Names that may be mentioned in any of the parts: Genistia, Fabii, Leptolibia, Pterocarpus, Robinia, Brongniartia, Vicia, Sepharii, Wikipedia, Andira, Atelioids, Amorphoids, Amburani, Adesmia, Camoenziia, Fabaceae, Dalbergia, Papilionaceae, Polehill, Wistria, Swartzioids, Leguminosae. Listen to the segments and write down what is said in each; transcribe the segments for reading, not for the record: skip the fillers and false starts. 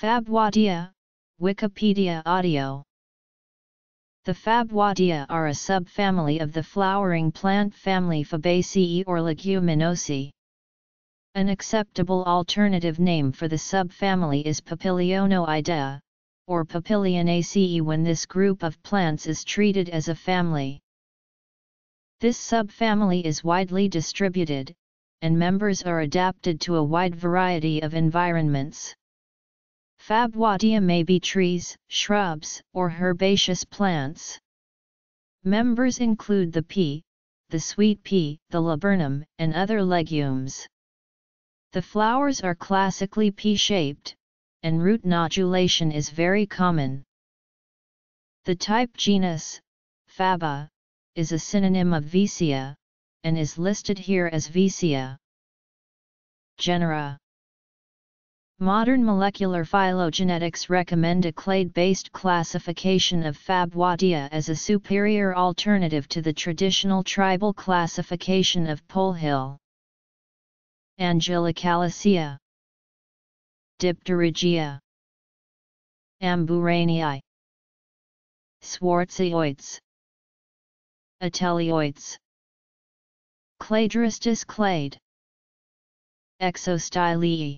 Fabaceae, Wikipedia audio. The Fabaceae are a subfamily of the flowering plant family Fabaceae or Leguminosae. An acceptable alternative name for the subfamily is Papilionoideae, or Papilionaceae when this group of plants is treated as a family. This subfamily is widely distributed, and members are adapted to a wide variety of environments. Fabaceae may be trees, shrubs, or herbaceous plants. Members include the pea, the sweet pea, the laburnum, and other legumes. The flowers are classically pea-shaped, and root nodulation is very common. The type genus, Faba, is a synonym of Vicia, and is listed here as Vicia. Genera. Modern molecular phylogenetics recommend a clade-based classification of Fabaceae as a superior alternative to the traditional tribal classification of Polehill. Angelicalacea, Dipterygia, Amburani, Swartzioids, Atelioids, Cladristus clade, Exostyleae,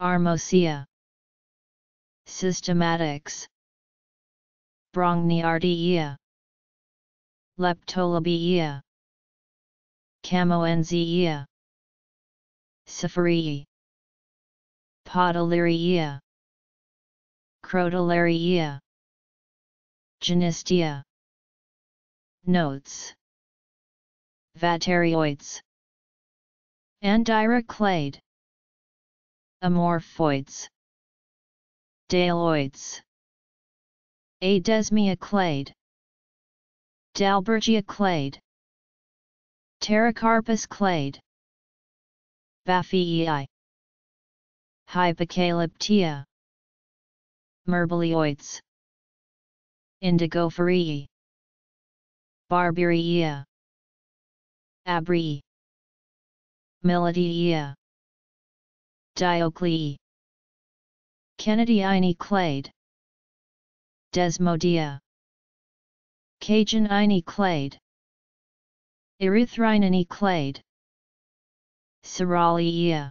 Armosia, Systematics, Brongniartia, Leptolibia, Camoenziia, Sepharii, Potoleriia, Crotoleriia, Genistia. Notes. Vaterioids, Andira clade, Amorphoids, Daloids, Adesmia clade, Dalbergia clade, Pterocarpus clade, Baphiei, Hypocalyptia, Myrbaleoids, Indigophorae, Barberia, Abrii, Militaea, Dioclea, Kennedyaini clade, Desmodea, Cajanaini clade, Erythrinaini clade, Cerealaea,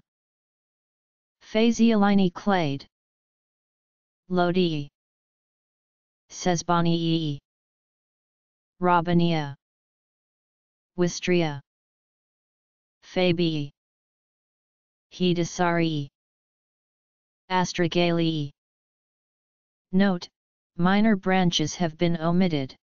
Phasialaini clade, Lodii, Sesboniae, Robinia, Wistria, Fabii, Hedysarii, Astragaliae. Note, minor branches have been omitted.